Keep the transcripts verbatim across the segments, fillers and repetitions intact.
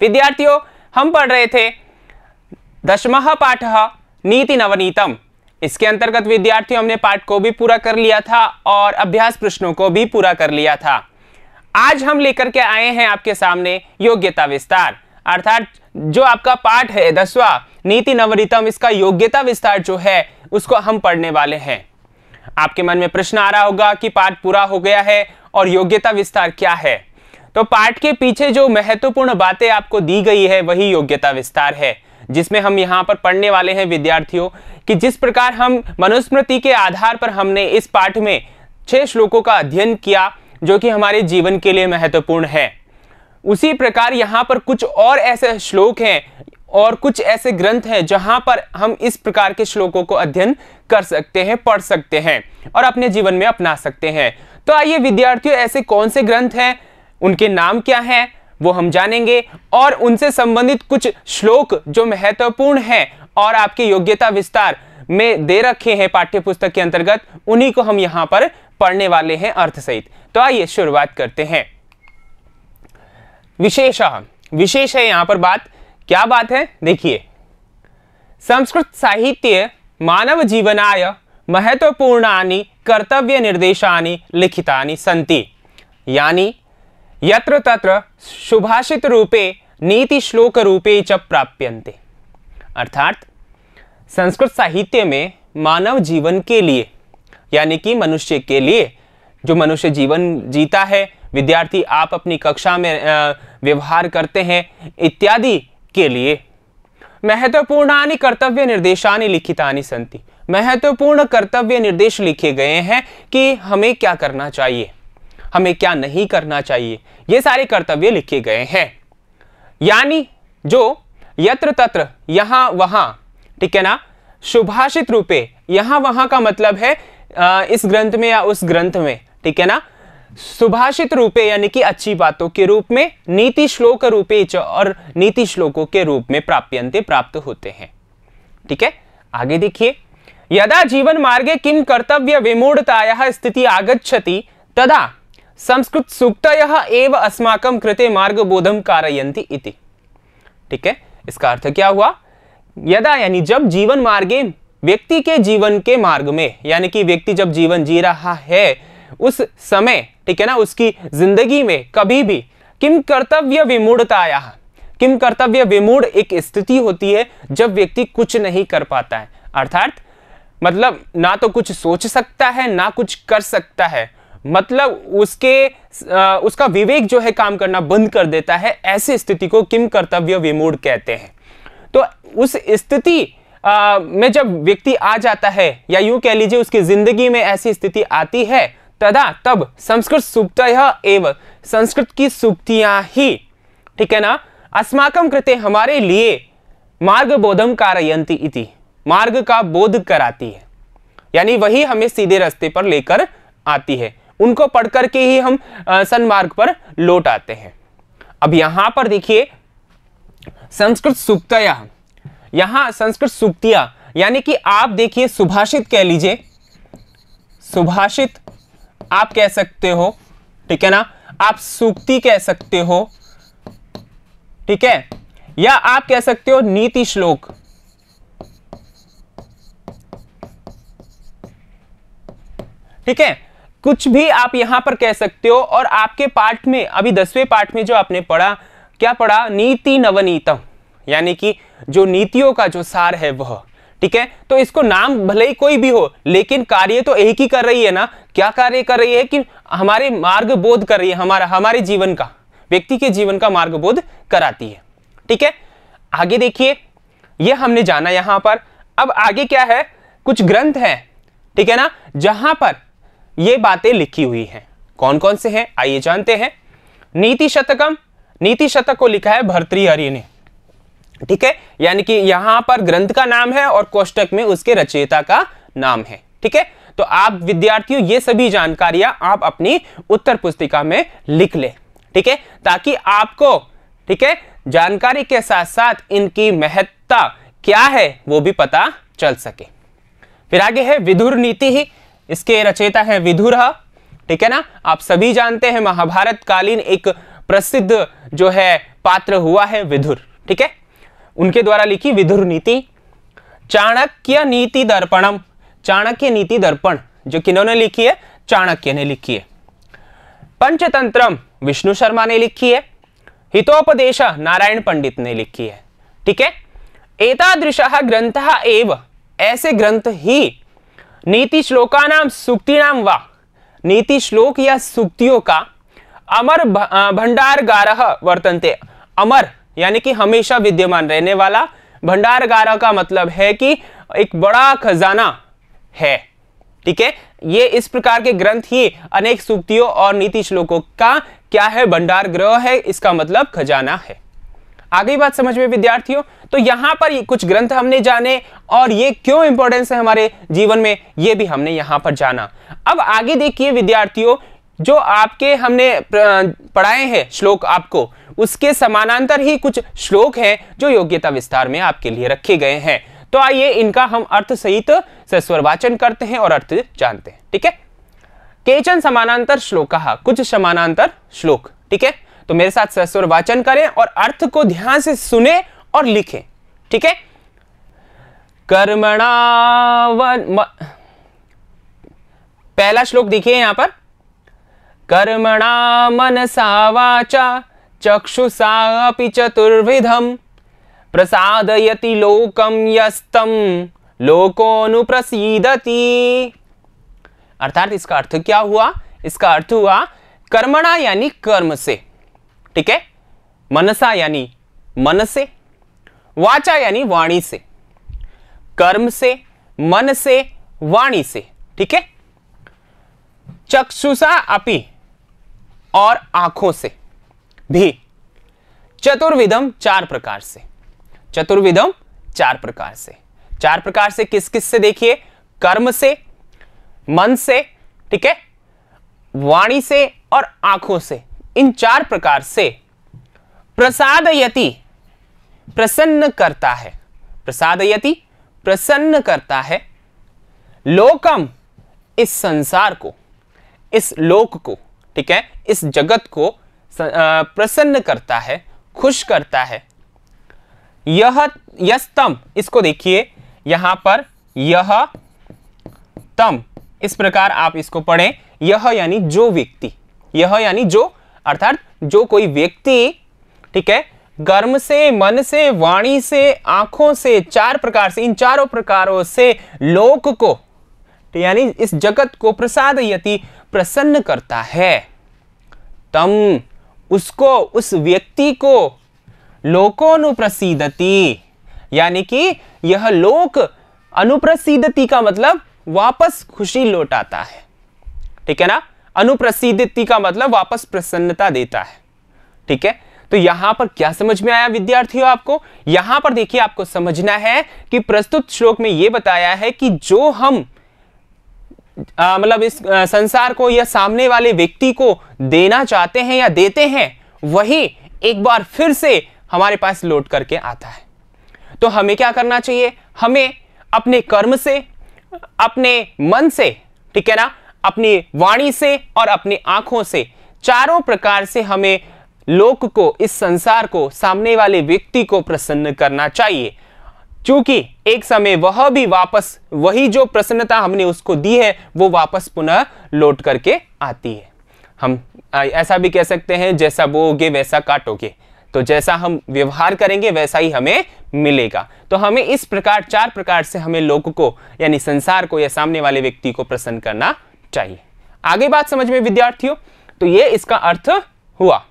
विद्यार्थियों, हम पढ़ रहे थे दशमः पाठः नीति नवनीतम। इसके अंतर्गत विद्यार्थियों हमने पाठ को भी पूरा कर लिया था और अभ्यास प्रश्नों को भी पूरा कर लिया था। आज हम लेकर के आए हैं आपके सामने योग्यता विस्तार, अर्थात जो आपका पाठ है दसवां नीति नवनीतम, इसका योग्यता विस्तार जो है उसको हम पढ़ने वाले हैं। आपके मन में प्रश्न आ रहा होगा कि पाठ पूरा हो गया है और योग्यता विस्तार क्या है, तो पाठ के पीछे जो महत्वपूर्ण बातें आपको दी गई है वही योग्यता विस्तार है, जिसमें हम यहाँ पर पढ़ने वाले हैं विद्यार्थियों कि जिस प्रकार हम मनुस्मृति के आधार पर हमने इस पाठ में छह श्लोकों का अध्ययन किया जो कि हमारे जीवन के लिए महत्वपूर्ण है, उसी प्रकार यहाँ पर कुछ और ऐसे श्लोक हैं और कुछ ऐसे ग्रंथ हैं जहाँ पर हम इस प्रकार के श्लोकों को अध्ययन कर सकते हैं, पढ़ सकते हैं और अपने जीवन में अपना सकते हैं। तो आइए विद्यार्थियों, ऐसे कौन से ग्रंथ हैं, उनके नाम क्या हैं वो हम जानेंगे और उनसे संबंधित कुछ श्लोक जो महत्वपूर्ण हैं और आपके योग्यता विस्तार में दे रखे हैं पाठ्यपुस्तक के अंतर्गत, उन्हीं को हम यहाँ पर पढ़ने वाले हैं अर्थ सहित। तो आइए शुरुआत करते हैं। विशेष विशेष है यहाँ पर बात, क्या बात है देखिए। संस्कृत साहित्य मानव जीवनाय महत्वपूर्णानि कर्तव्य निर्देशानि लिखितानि सन्ति, यानी यत्र तत्र सुभाषित रूपे नीति श्लोक रूपे च प्राप्यन्ते। अर्थात संस्कृत साहित्य में मानव जीवन के लिए, यानी कि मनुष्य के लिए, जो मनुष्य जीवन जीता है, विद्यार्थी आप अपनी कक्षा में व्यवहार करते हैं इत्यादि के लिए महत्वपूर्णानि कर्तव्य निर्देशानि लिखितानि सन्ति, महत्वपूर्ण कर्तव्य निर्देश लिखे गए हैं कि हमें क्या करना चाहिए, हमें क्या नहीं करना चाहिए, ये सारे कर्तव्य लिखे गए हैं। यानी जो यत्र तत्र, यहाँ वहाँ, ठीक है ना, सुभाषित रूपे, यहाँ वहाँ का मतलब है इस ग्रंथ में या उस ग्रंथ में, ठीक है ना, सुभाषित रूपे यानी कि अच्छी बातों के रूप में, नीति श्लोक रूपे और नीति श्लोकों के रूप में प्राप्यन्ते, प्राप्त होते हैं। ठीक है, आगे देखिए। यदा जीवन मार्गे किम कर्तव्य विमूढ़तायाः स्थिति आगच्छति तदा संस्कृत सूक्तयः एव अस्माकं कृते मार्गबोधं कारयन्ति इति। ठीक है, इसका अर्थ क्या हुआ, यदा यानी जब जीवन मार्गे, व्यक्ति के जीवन के मार्ग में, यानी कि व्यक्ति जब जीवन जी रहा है उस समय, ठीक है ना, उसकी जिंदगी में कभी भी किम कर्तव्य विमूढ़ताया, किम कर्तव्य विमूढ़ एक स्थिति होती है जब व्यक्ति कुछ नहीं कर पाता है, अर्थात मतलब ना तो कुछ सोच सकता है ना कुछ कर सकता है, मतलब उसके आ, उसका विवेक जो है काम करना बंद कर देता है, ऐसी स्थिति को किम कर्तव्य विमूढ़ कहते हैं। तो उस स्थिति में जब व्यक्ति आ जाता है, या यूं कह लीजिए उसकी जिंदगी में ऐसी स्थिति आती है, तदा तब संस्कृत सूक्तयः एव, संस्कृत की सूक्तियां ही, ठीक है ना, अस्माकं कृते हमारे लिए मार्गबोधम कारयन्ति इति, मार्ग का बोध कराती है, यानी वही हमें सीधे रास्ते पर लेकर आती है, उनको पढ़ करके ही हम सन्मार्ग पर लौट आते हैं। अब यहाँ पर देखिए संस्कृत सूक्तयः, यहाँ संस्कृत सूक्तियां यानी कि आप देखिए सुभाषित कह लीजिए, सुभाषित आप कह सकते हो, ठीक है ना, आप सूक्ति कह सकते हो, ठीक है, या आप कह सकते हो नीति श्लोक, ठीक है, कुछ भी आप यहां पर कह सकते हो। और आपके पाठ में अभी दसवें पाठ में जो आपने पढ़ा, क्या पढ़ा, नीति नवनीतम, यानी कि जो नीतियों का जो सार है वह, ठीक है। तो इसको नाम भले ही कोई भी हो लेकिन कार्य तो एक ही कर रही है ना, क्या कार्य कर रही है कि हमारे मार्ग बोध कर रही है, हमारा हमारे जीवन का, व्यक्ति के जीवन का मार्ग बोध कराती है, ठीक है। आगे देखिए, यह हमने जाना यहाँ पर। अब आगे क्या है, कुछ ग्रंथ है, ठीक है ना, जहां पर ये बातें लिखी हुई हैं, कौन कौन से हैं आइए जानते हैं। नीति शतकम, नीति शतक को लिखा है भर्तृहरि ने, ठीक है, यानी कि यहाँ पर ग्रंथ का नाम है और कोष्टक में उसके रचयिता का नाम है, ठीक है। तो आप विद्यार्थियों ये सभी जानकारियां आप अपनी उत्तर पुस्तिका में लिख लें, ठीक है, ताकि आपको, ठीक है, जानकारी के साथ साथ इनकी महत्ता क्या है वो भी पता चल सके। फिर आगे है विदुर नीति ही, इसके रचयिता है विदुर, ठीक है ना, आप सभी जानते हैं महाभारत कालीन एक प्रसिद्ध जो है पात्र हुआ है विदुर, ठीक है, उनके द्वारा लिखी विदुर नीति। चाणक्य नीति दर्पणम, चाणक्य नीति दर्पण जो किन्होंने लिखी है, चाणक्य ने लिखी है। पंचतंत्रम विष्णु शर्मा ने लिखी है। हितोपदेश नारायण पंडित ने लिखी है, ठीक है। एतादृशः ग्रंथः एव, ऐसे ग्रंथ ही नीति श्लोकानाम सूक्तिनाम वा, नीति श्लोक या सूक्तियों का अमर भंडारगारः वर्तन्ते। अमर यानी कि हमेशा विद्यमान रहने वाला, भंडारगार का मतलब है कि एक बड़ा खजाना है, ठीक है। ये इस प्रकार के ग्रंथ ही अनेक सूक्तियों और नीति श्लोकों का क्या है, भंडार गृह है, इसका मतलब खजाना है। आगे बात समझ में विद्यार्थियों, तो यहाँ पर कुछ ग्रंथ हमने जाने और ये क्यों इंपॉर्टेंस है हमारे जीवन में, ये भी हमने यहाँ पर जाना। अब आगे देखिए विद्यार्थियों, जो आपके हमने पढ़ाए हैं श्लोक आपको, उसके समानांतर ही कुछ श्लोक हैं जो योग्यता विस्तार में आपके लिए रखे गए हैं। तो आइए इनका हम अर्थ सहित सस्वर वाचन करते हैं और अर्थ जानते हैं, ठीक है। केचन समानांतर श्लोकः, कुछ समानांतर श्लोक, ठीक है। तो मेरे साथ सस्वर वाचन करें और अर्थ को ध्यान से सुने और लिखें, ठीक है। कर्मणा वन... पहला श्लोक देखिए यहां पर, कर्मणा मनसा वाचा चक्षुषा अपि चतुर्विधम प्रसादयति लोकम यस्तम लोकोनुप्रसीदति। अर्थात इसका अर्थ क्या हुआ, इसका अर्थ हुआ कर्मणा यानी कर्म से, ठीक है, मनसा यानी मन से, वाचा यानी वाणी से, कर्म से, मन से, वाणी से, ठीक है। चक्षुषा अपि और आंखों से भी, चतुर्विधम चार प्रकार से, चतुर्विधम चार प्रकार से, चार प्रकार से किस किस से देखिए, कर्म से, मन से, ठीक है, वाणी से और आंखों से, इन चार प्रकार से। प्रसादयति प्रसन्न करता है, प्रसादयति प्रसन्न करता है, लोकम इस संसार को, इस लोक को, ठीक है, इस जगत को प्रसन्न करता है, खुश करता है। यह यस्तम, इसको देखिए यहां पर, यह तम, इस प्रकार आप इसको पढ़ें। यह यानी जो व्यक्ति, यह यानी जो, अर्थात जो कोई व्यक्ति, ठीक है, कर्म से, मन से, वाणी से, आंखों से, चार प्रकार से, इन चारों प्रकारों से लोक को यानी इस जगत को प्रसादयति प्रसन्न करता है। तम उसको, उस व्यक्ति को, लोकोनुप्रसीदति यानी कि यह लोक, अनुप्रसीदति का मतलब वापस खुशी लौटाता है, ठीक है ना, अनुप्रसीदति का मतलब वापस प्रसन्नता देता है, ठीक है। तो यहां पर क्या समझ में आया विद्यार्थियों आपको, यहां पर देखिए आपको समझना है कि प्रस्तुत श्लोक में यह बताया है कि जो हम मतलब इस आ, संसार को या सामने वाले व्यक्ति को देना चाहते हैं या देते हैं, वही एक बार फिर से हमारे पास लौट करके आता है। तो हमें क्या करना चाहिए, हमें अपने कर्म से, अपने मन से, ठीक है ना, अपनी वाणी से और अपनी आंखों से, चारों प्रकार से हमें लोक को, इस संसार को, सामने वाले व्यक्ति को प्रसन्न करना चाहिए, क्योंकि एक समय वह भी वापस, वही जो प्रसन्नता हमने उसको दी है वो वापस पुनः लौट करके आती है। हम ऐसा भी कह सकते हैं, जैसा बोओगे वैसा काटोगे, तो जैसा हम व्यवहार करेंगे वैसा ही हमें मिलेगा। तो हमें इस प्रकार, चार प्रकार से हमें लोगों को यानी संसार को या सामने वाले व्यक्ति को प्रसन्न करना चाहिए। आगे बात समझ में विद्यार्थियों, तो ये इसका अर्थ हुआ।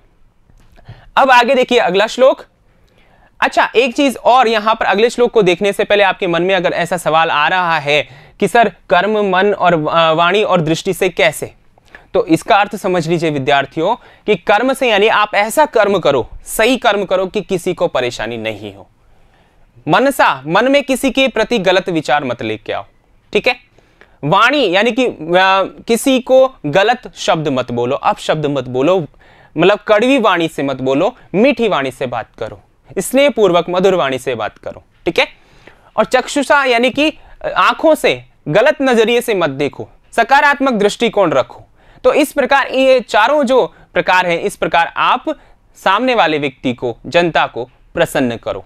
अब आगे देखिए अगला श्लोक। अच्छा, एक चीज और यहाँ पर अगले श्लोक को देखने से पहले आपके मन में अगर ऐसा सवाल आ रहा है कि सर कर्म, मन और वाणी और दृष्टि से कैसे, तो इसका अर्थ समझ लीजिए विद्यार्थियों कि कर्म से यानी आप ऐसा कर्म करो, सही कर्म करो कि किसी को परेशानी नहीं हो। मनसा, मन में किसी के प्रति गलत विचार मत लेके आओ, ठीक है। वाणी यानी कि किसी को गलत शब्द मत बोलो, अपशब्द मत बोलो, मतलब कड़वी वाणी से मत बोलो, मीठी वाणी से बात करो, स्नेहपूर्वक मधुर वाणी से बात करो, ठीक है। और चक्षुषा यानी कि आंखों से गलत नजरिए से मत देखो, सकारात्मक दृष्टिकोण रखो। तो इस प्रकार ये चारों जो प्रकार हैं, इस प्रकार आप सामने वाले व्यक्ति को, जनता को प्रसन्न करो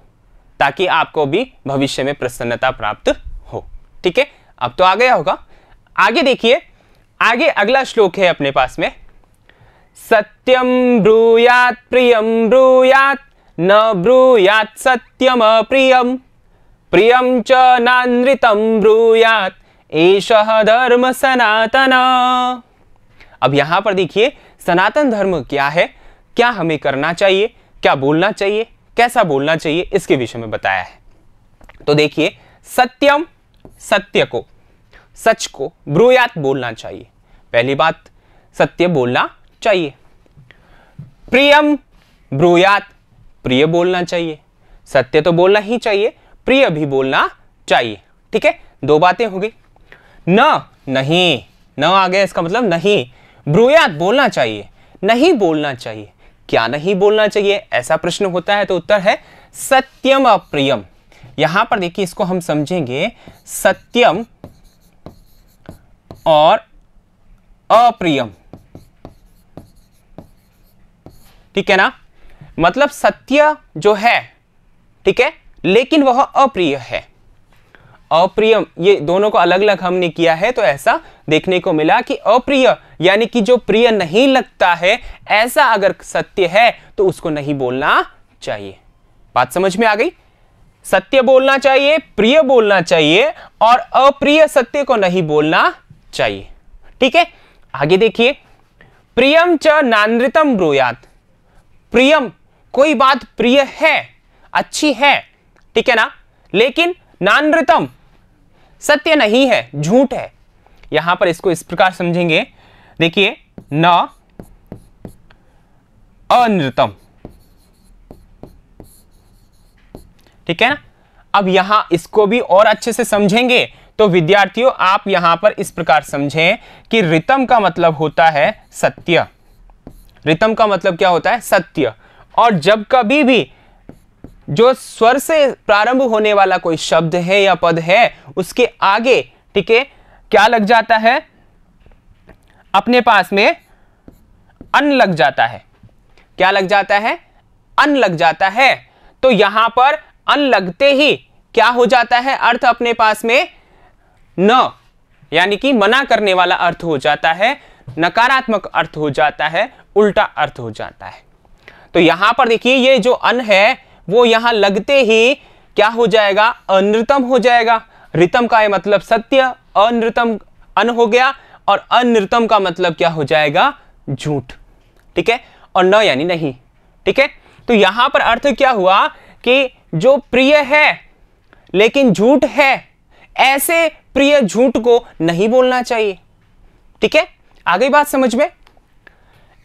ताकि आपको भी भविष्य में प्रसन्नता प्राप्त हो। ठीक है, अब तो आ गया होगा। आगे देखिए, आगे अगला श्लोक है अपने पास में, सत्यम ब्रूयात प्रियम ब्रूयात न ब्रूयात सत्यम अप्रियम प्रियम च नानृतम ब्रूयात एषः धर्म सनातन। अब यहाँ पर देखिए, सनातन धर्म क्या है, क्या हमें करना चाहिए, क्या बोलना चाहिए, कैसा बोलना चाहिए, इसके विषय में बताया है। तो देखिए, सत्यम, सत्य को, सच को, ब्रूयात बोलना चाहिए, पहली बात सत्य बोलना चाहिए। प्रियम ब्रूयात, प्रिय बोलना चाहिए, सत्य तो बोलना ही चाहिए, प्रिय भी बोलना चाहिए। ठीक है, दो बातें हो गई। न, नहीं, न आ गया, इसका मतलब नहीं। ब्रूयात बोलना चाहिए, नहीं बोलना चाहिए, क्या नहीं बोलना चाहिए, ऐसा प्रश्न होता है, तो उत्तर है सत्यम अप्रियम। यहां पर देखिए, इसको हम समझेंगे सत्यम और अप्रियम। ठीक है ना, मतलब सत्य जो है, ठीक है, लेकिन वह अप्रिय है, अप्रियम, ये दोनों को अलग अलग हमने किया है, तो ऐसा देखने को मिला कि अप्रिय यानी कि जो प्रिय नहीं लगता है, ऐसा अगर सत्य है तो उसको नहीं बोलना चाहिए। बात समझ में आ गई, सत्य बोलना चाहिए, प्रिय बोलना चाहिए और अप्रिय सत्य को नहीं बोलना चाहिए। ठीक है, आगे देखिए, प्रियम च नानृतम ब्रूयात, प्रियम कोई बात प्रिय है, अच्छी है, ठीक है ना, लेकिन नानृतम सत्य नहीं है, झूठ है। यहां पर इसको इस प्रकार समझेंगे, देखिए, न अनृतम, ठीक है ना। अब यहां इसको भी और अच्छे से समझेंगे तो विद्यार्थियों, आप यहां पर इस प्रकार समझें कि ऋतम का मतलब होता है सत्य, ऋतम का मतलब क्या होता है, सत्य। और जब कभी भी जो स्वर से प्रारंभ होने वाला कोई शब्द है या पद है, उसके आगे, ठीक है, क्या लग जाता है, अपने पास में अन लग जाता है, क्या लग जाता है, अन लग जाता है। तो यहां पर अन लगते ही क्या हो जाता है, अर्थ अपने पास में न, यानी कि मना करने वाला अर्थ हो जाता है, नकारात्मक अर्थ हो जाता है, उल्टा अर्थ हो जाता है। तो यहां पर देखिए, ये जो अन है वो यहां लगते ही क्या हो जाएगा, अनृतम हो जाएगा। ऋतम का ये मतलब सत्य, अनृतम अन हो गया, और अनृतम का मतलब क्या हो जाएगा, झूठ। ठीक है, और न यानी नहीं। ठीक है, तो यहां पर अर्थ क्या हुआ कि जो प्रिय है लेकिन झूठ है, ऐसे प्रिय झूठ को नहीं बोलना चाहिए। ठीक है, आगे बात समझ में।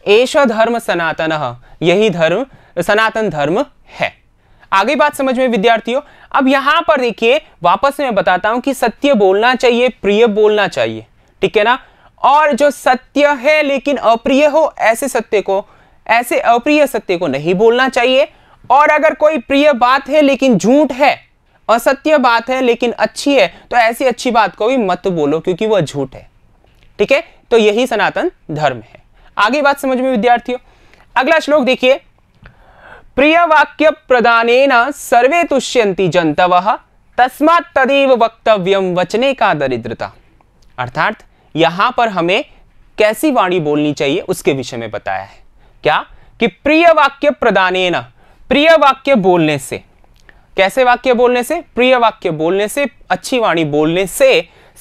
एष धर्म सनातनः, यही धर्म सनातन धर्म है। आगे बात समझ में विद्यार्थियों। अब यहां पर देखिए, वापस मैं बताता हूं कि सत्य बोलना चाहिए, प्रिय बोलना चाहिए, ठीक है ना, और जो सत्य है लेकिन अप्रिय हो, ऐसे सत्य को, ऐसे अप्रिय सत्य को नहीं बोलना चाहिए। और अगर कोई प्रिय बात है लेकिन झूठ है, असत्य बात है लेकिन अच्छी है, तो ऐसी अच्छी बात को भी मत बोलो क्योंकि वह झूठ है। ठीक है, तो यही सनातन धर्म है। आगे बात समझ में विद्यार्थियों। अगला श्लोक देखिए, प्रिय वाक्य प्रदानेन सर्वे तुष्यन्ति जन्तवः तस्मात् तदेव वक्तव्यम वचने का दरिद्रता। अर्थात यहां पर हमें कैसी वाणी बोलनी चाहिए उसके विषय में बताया है, क्या कि प्रिय वाक्य प्रदानेन, प्रिय वाक्य बोलने से, कैसे वाक्य बोलने से, प्रिय वाक्य बोलने से, अच्छी वाणी बोलने से,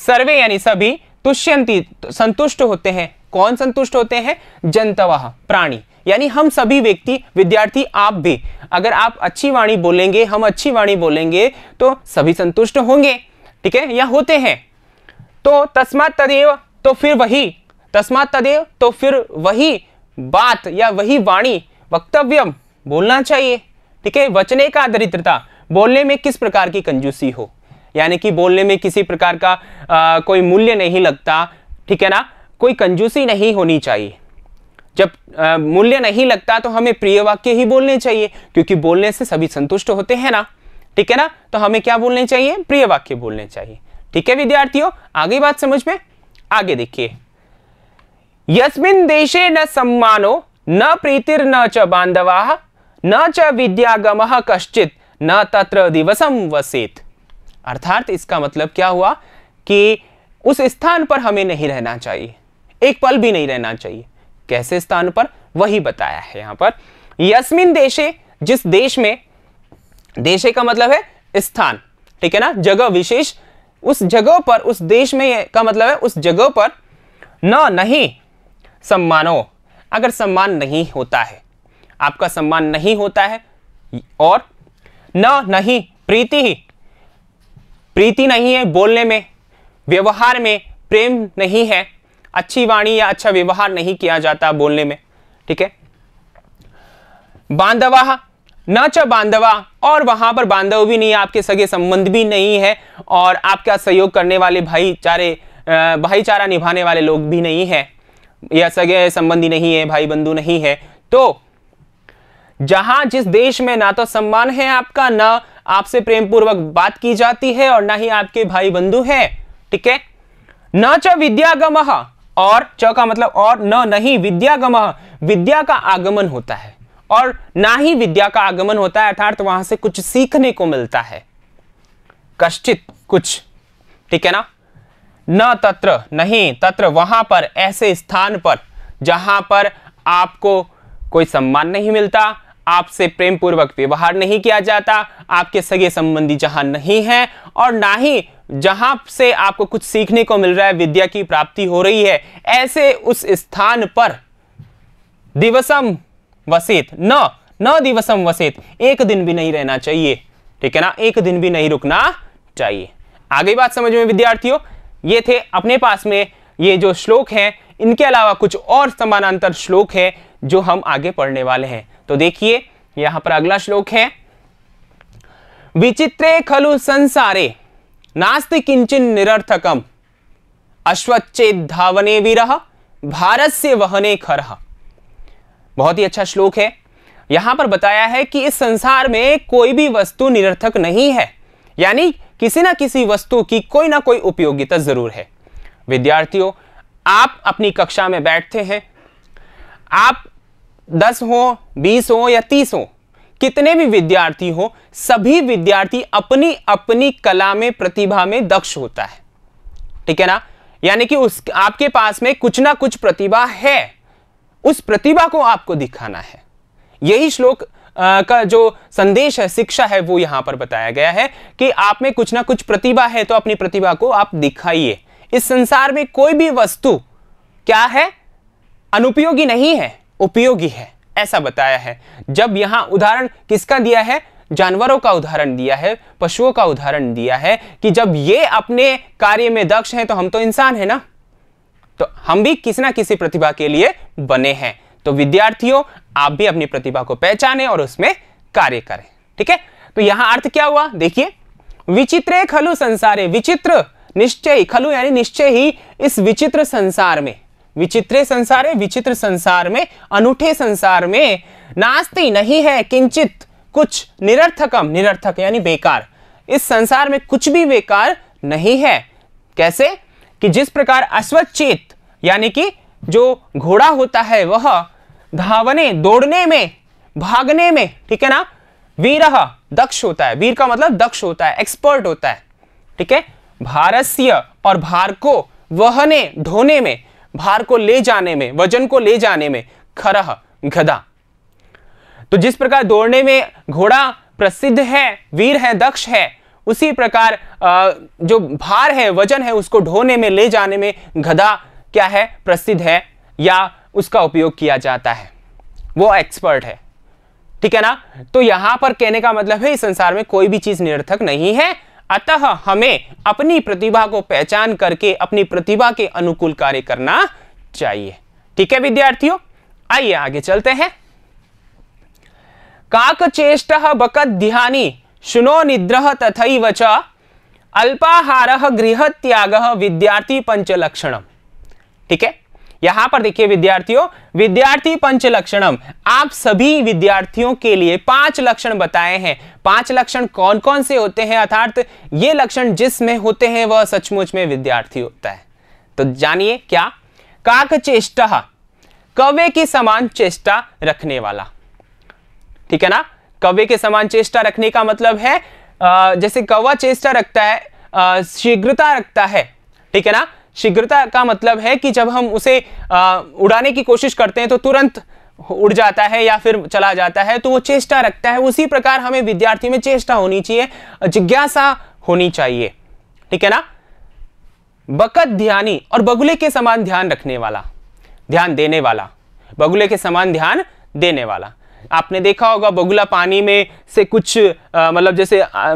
सर्वे यानी सभी, तुष्यन्ति संतुष्ट होते हैं। कौन संतुष्ट होते हैं, जन्तवः प्राणी, यानी हम सभी व्यक्ति, विद्यार्थी आप भी, अगर आप अच्छी वाणी बोलेंगे, हम अच्छी वाणी बोलेंगे तो सभी संतुष्ट होंगे। ठीक है, या होते हैं। तो तस्मात् तदेव, तो फिर वही, तस्मात् तदेव तो फिर वही बात या वही वाणी, वक्तव्यम बोलना चाहिए। ठीक है, वचने का दरिद्रता, बोलने में किस प्रकार की कंजूसी हो, यानी कि बोलने में किसी प्रकार का आ, कोई मूल्य नहीं लगता। ठीक है ना, कोई कंजूसी नहीं होनी चाहिए। जब आ, मूल्य नहीं लगता तो हमें प्रिय वाक्य ही बोलने चाहिए, क्योंकि बोलने से सभी संतुष्ट होते हैं ना। ठीक है ना, तो हमें क्या बोलने चाहिए, प्रिय वाक्य बोलने चाहिए। ठीक है विद्यार्थियों, आगे बात समझ में। आगे देखिए, यस्मिन् देशे न सम्मानो न प्रीतिर्न च बान्धवाः न च विद्यागमः कश्चित् न तत्र दिवसं वसेत्। अर्थात इसका मतलब क्या हुआ कि उस स्थान पर हमें नहीं रहना चाहिए, एक पल भी नहीं रहना चाहिए। कैसे स्थान पर, वही बताया है यहाँ पर। यस्मिन देशे, जिस देश में, देशे का मतलब है स्थान, ठीक है ना, जगह विशेष। उस जगह पर, उस देश में का मतलब है उस जगह पर न नहीं सम्मानो, अगर सम्मान नहीं होता है, आपका सम्मान नहीं होता है, और न नहीं प्रीति, ही प्रीति नहीं है बोलने में, व्यवहार में प्रेम नहीं है, अच्छी वाणी या अच्छा व्यवहार नहीं किया जाता बोलने में, ठीक है। बांधवा न च बांधवा, और वहां पर बांधव भी नहीं है, आपके सगे संबंध भी नहीं है, और आपका सहयोग करने वाले भाईचारे भाईचारा निभाने वाले लोग भी नहीं है, या सगे संबंधी नहीं है, भाई बंधु नहीं है। तो जहां जिस देश में ना तो सम्मान है आपका, ना आपसे प्रेम पूर्वक बात की जाती है, और ना ही आपके भाई बंधु है, ठीक है। न च विद्यागमः, और च का मतलब और, न नहीं विद्यागमः, विद्या का आगमन होता है, और ना ही विद्या का आगमन होता है, अर्थात तो वहां से कुछ सीखने को मिलता है, कश्चित कुछ, ठीक है ना। न तत्र नहीं, तत्र वहां पर, ऐसे स्थान पर जहां पर आपको कोई सम्मान नहीं मिलता, आपसे प्रेम पूर्वक व्यवहार नहीं किया जाता, आपके सगे संबंधी जहां नहीं है, और ना ही जहां से आपको कुछ सीखने को मिल रहा है, विद्या की प्राप्ति हो रही है, ऐसे उस स्थान पर दिवसम वसेत, न न दिवसम वसेत, एक दिन भी नहीं रहना चाहिए, ठीक है ना, एक दिन भी नहीं रुकना चाहिए। आगे बात समझ में विद्यार्थियों, ये थे अपने पास में ये जो श्लोक हैं, इनके अलावा कुछ और समानांतर श्लोक है जो हम आगे पढ़ने वाले हैं। तो देखिए यहां पर अगला श्लोक है, विचित्रे खलु संसारे नास्ति किंचन निरर्थकम अश्वच्छेद धावने विरह भारस्य वहने खरह। बहुत ही अच्छा श्लोक है। यहां पर बताया है कि इस संसार में कोई भी वस्तु निरर्थक नहीं है, यानी किसी ना किसी वस्तु की कोई ना कोई उपयोगिता जरूर है। विद्यार्थियों, आप अपनी कक्षा में बैठते हैं, आप दस हो, बीस हो या तीस हो, कितने भी विद्यार्थी हो, सभी विद्यार्थी अपनी अपनी कला में, प्रतिभा में दक्ष होता है, ठीक है ना। यानी कि उस आपके पास में कुछ ना कुछ प्रतिभा है, उस प्रतिभा को आपको दिखाना है। यही श्लोक आ, का जो संदेश है, शिक्षा है, वो यहाँ पर बताया गया है कि आप में कुछ ना कुछ प्रतिभा है, तो अपनी प्रतिभा को आप दिखाइए। इस संसार में कोई भी वस्तु क्या है, अनुपयोगी नहीं है, उपयोगी है, ऐसा बताया है। जब यहाँ उदाहरण किसका दिया है, जानवरों का उदाहरण दिया है, पशुओं का उदाहरण दिया है, कि जब ये अपने कार्य में दक्ष हैं, तो हम तो इंसान हैं ना, तो हम भी किसी ना किसी प्रतिभा के लिए बने हैं। तो विद्यार्थियों, आप भी अपनी प्रतिभा को पहचानें और उसमें कार्य करें, ठीक है। तो यहाँ अर्थ क्या हुआ, देखिए, विचित्रे खलु संसारे, विचित्र निश्चय, खलु यानी निश्चय ही, इस विचित्र संसार में, विचित्रे संसारे, विचित्र संसार में, अनूठे संसार में, नास्ति नहीं है, किंचित कुछ, निरर्थकम निरर्थक यानी बेकार, इस संसार में कुछ भी बेकार नहीं है। कैसे कि जिस प्रकार अश्वच्छेत यानी कि जो घोड़ा होता है वह धावने दौड़ने में, भागने में, ठीक है ना, वीरह दक्ष होता है, वीर का मतलब दक्ष होता है, एक्सपर्ट होता है, ठीक है। भारस्य और भार को वहने ढोने में, भार को ले जाने में, वजन को ले जाने में, खरह गधा। तो जिस प्रकार दौड़ने में घोड़ा प्रसिद्ध है, वीर है, दक्ष है, उसी प्रकार जो भार है, वजन है, उसको ढोने में, ले जाने में गधा क्या है, प्रसिद्ध है, या उसका उपयोग किया जाता है, वो एक्सपर्ट है, ठीक है ना। तो यहां पर कहने का मतलब है इस संसार में कोई भी चीज निरर्थक नहीं है, अतः हमें अपनी प्रतिभा को पहचान करके अपनी प्रतिभा के अनुकूल कार्य करना चाहिए, ठीक है विद्यार्थियों। आइए आगे चलते हैं। काकचेष्टः बकध्यानी शुनो निद्रः तथैव च अल्पाहारः गृहत्यागः विद्यार्थी पंचलक्षणम्, ठीक है। यहां पर देखिए विद्यार्थियों, विद्यार्थी पंचलक्षणम, आप सभी विद्यार्थियों के लिए पांच लक्षण बताए हैं। पांच लक्षण कौन कौन से होते हैं, अर्थात ये लक्षण जिसमें होते हैं वह सचमुच में विद्यार्थी होता है। तो जानिए क्या, काकचेष्टः, कौवे की समान चेष्टा रखने वाला। ठीक है ना, कौवे के समान चेष्टा रखने का मतलब है आ, जैसे कौवा चेष्टा रखता है, शीघ्रता रखता है। ठीक है ना, शीघ्रता का मतलब है कि जब हम उसे आ, उड़ाने की कोशिश करते हैं तो तुरंत उड़ जाता है या फिर चला जाता है, तो वो चेष्टा रखता है। उसी प्रकार हमें विद्यार्थी में चेष्टा होनी चाहिए, जिज्ञासा होनी चाहिए। ठीक है ना, बकत ध्यानी और बगुले के समान ध्यान रखने वाला, ध्यान देने वाला, बगुले के समान ध्यान देने वाला। आपने देखा होगा बगुला पानी में से कुछ मतलब जैसे आ,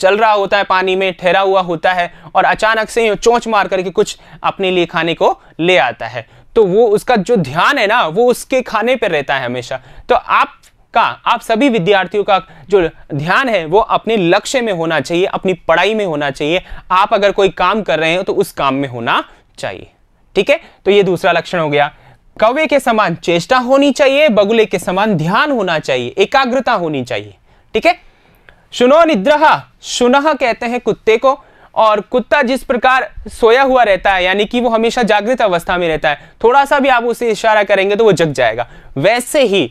चल रहा होता है, पानी में ठहरा हुआ होता है और अचानक से चोंच मार करके कुछ अपने लिए खाने को ले आता है, तो वो उसका जो ध्यान है ना वो उसके खाने पर रहता है हमेशा। तो आपका, आप सभी विद्यार्थियों का जो ध्यान है वो अपने लक्ष्य में होना चाहिए, अपनी पढ़ाई में होना चाहिए। आप अगर कोई काम कर रहे हो तो उस काम में होना चाहिए। ठीक है, तो ये दूसरा लक्षण हो गया। कौवे के समान चेष्टा होनी चाहिए, बगुले के समान ध्यान होना चाहिए, एकाग्रता होनी चाहिए। ठीक है, शुनो निद्रह, शुनह कहते हैं कुत्ते को, और कुत्ता जिस प्रकार सोया हुआ रहता है यानी कि वो हमेशा जागृत अवस्था में रहता है, थोड़ा सा भी आप उसे इशारा करेंगे तो वो जग जाएगा, वैसे ही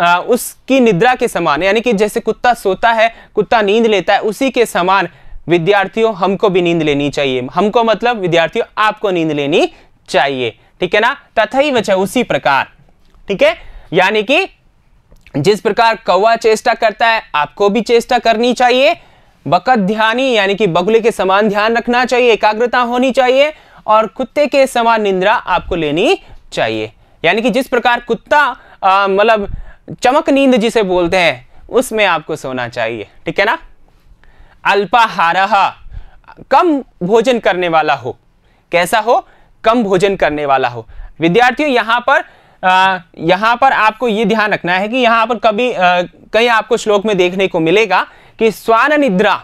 आ, उसकी निद्रा के समान यानी कि जैसे कुत्ता सोता है, कुत्ता नींद लेता है, उसी के समान विद्यार्थियों हमको भी नींद लेनी चाहिए। हमको मतलब विद्यार्थियों आपको नींद लेनी चाहिए। ठीक है ना, तथैव च, उसी प्रकार। ठीक है, यानी कि जिस प्रकार कौवा चेष्टा करता है आपको भी चेष्टा करनी चाहिए। बकत ध्यानी यानी कि बगुले के समान ध्यान रखना चाहिए, एकाग्रता होनी चाहिए, और कुत्ते के समान निद्रा आपको लेनी चाहिए। यानी कि जिस प्रकार कुत्ता मतलब चमक नींद जिसे बोलते हैं उसमें आपको सोना चाहिए। ठीक है ना, अल्पाहारः, कम भोजन करने वाला हो। कैसा हो? कम भोजन करने वाला हो। विद्यार्थियों यहाँ पर आ, यहाँ पर आपको ये ध्यान रखना है कि यहाँ पर कभी आ, कहीं आपको श्लोक में देखने को मिलेगा कि स्वान निद्रा।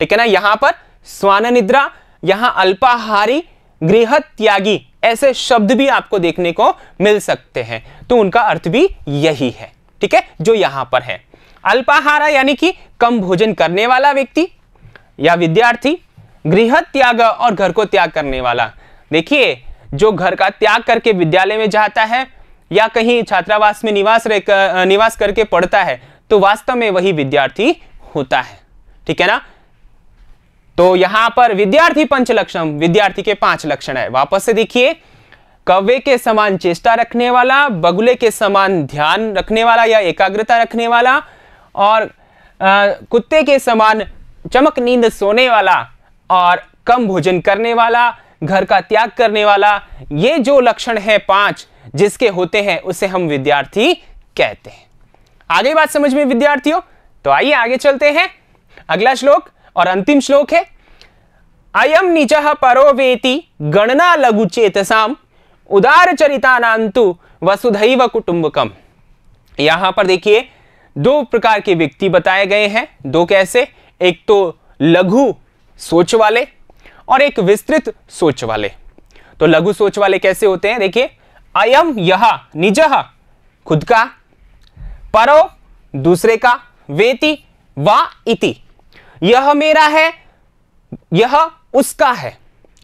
ठीक है ना, यहाँ पर स्वान निद्रा, यहाँ अल्पाहारी, गृह त्यागी, ऐसे शब्द भी आपको देखने को मिल सकते हैं, तो उनका अर्थ भी यही है। ठीक है, जो यहाँ पर है अल्पाहारा यानी कि कम भोजन करने वाला व्यक्ति या विद्यार्थी, गृह त्याग और घर को त्याग करने वाला। देखिए, जो घर का त्याग करके विद्यालय में जाता है या कहीं छात्रावास में निवास रहकर निवास करके पढ़ता है तो वास्तव में वही विद्यार्थी होता है। ठीक है ना, तो यहां पर विद्यार्थी पंच लक्षण, विद्यार्थी के पांच लक्षण है। वापस से देखिए, कौवे के समान चेष्टा रखने वाला, बगुले के समान ध्यान रखने वाला या एकाग्रता रखने वाला, और आ, कुत्ते के समान चमक नींद सोने वाला, और कम भोजन करने वाला, घर का त्याग करने वाला। ये जो लक्षण है पांच जिसके होते हैं उसे हम विद्यार्थी कहते हैं। आगे बात समझ में विद्यार्थियों, तो आइए आगे चलते हैं। अगला श्लोक और अंतिम श्लोक है, अयम नीचः परो वेति गणना लघु चेतसाम उदार चरितानां तु वसुधैव कुटुंबकम। यहां पर देखिए दो प्रकार के व्यक्ति बताए गए हैं। दो कैसे? एक तो लघु सोच वाले और एक विस्तृत सोच वाले। तो लघु सोच वाले कैसे होते हैं? देखिए, अयम यह, निजह खुद का, परो दूसरे का, वेति वा इति यह मेरा है, यह उसका है।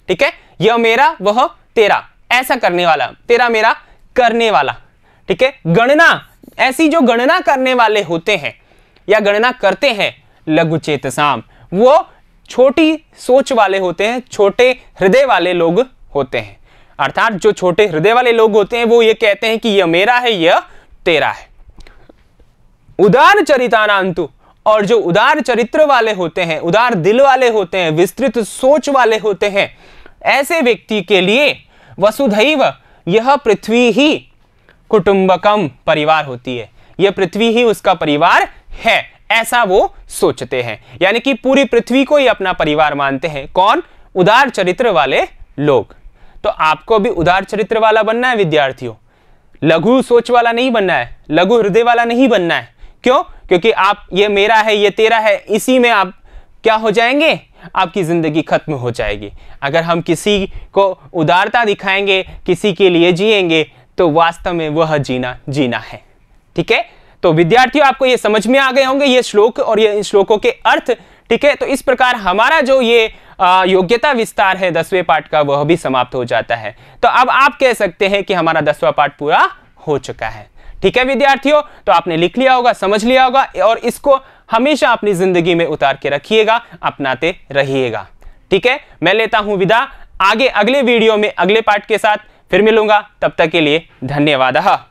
ठीक है, यह मेरा, वह तेरा, ऐसा करने वाला, तेरा मेरा करने वाला। ठीक है, गणना, ऐसी जो गणना करने वाले होते हैं या गणना करते हैं लघुचेतसाम, वो छोटी सोच वाले होते हैं, छोटे हृदय वाले लोग होते हैं। अर्थात जो छोटे हृदय वाले लोग होते हैं वो ये कहते हैं कि यह मेरा है, यह तेरा है। उदार चरितानांतु, और जो उदार चरित्र वाले होते हैं, उदार दिल वाले होते हैं, विस्तृत सोच वाले होते हैं, ऐसे व्यक्ति के लिए वसुधैव, यह पृथ्वी ही कुटुंबकम, परिवार होती है, यह पृथ्वी ही उसका परिवार है, ऐसा वो सोचते हैं। यानी कि पूरी पृथ्वी को ही अपना परिवार मानते हैं। कौन? उदार चरित्र वाले लोग। तो आपको भी उदार चरित्र वाला बनना है विद्यार्थियों, लघु सोच वाला नहीं बनना है, लघु हृदय वाला नहीं बनना है। क्यों? क्योंकि आप ये मेरा है, ये तेरा है, इसी में आप क्या हो जाएंगे, आपकी ज़िंदगी खत्म हो जाएगी। अगर हम किसी को उदारता दिखाएंगे, किसी के लिए जिएंगे, तो वास्तव में वह जीना जीना है। ठीक है, तो विद्यार्थियों आपको ये समझ में आ गए होंगे ये श्लोक और ये श्लोकों के अर्थ। ठीक है, तो इस प्रकार हमारा जो ये योग्यता विस्तार है दसवें पाठ का वह भी समाप्त हो जाता है। तो अब आप कह सकते हैं कि हमारा दसवां पाठ पूरा हो चुका है। ठीक है विद्यार्थियों, तो आपने लिख लिया होगा, समझ लिया होगा और इसको हमेशा अपनी जिंदगी में उतार के रखिएगा, अपनाते रहिएगा। ठीक है, मैं लेता हूं विदा, आगे अगले वीडियो में अगले पाठ के साथ फिर मिलूंगा, तब तक के लिए धन्यवाद।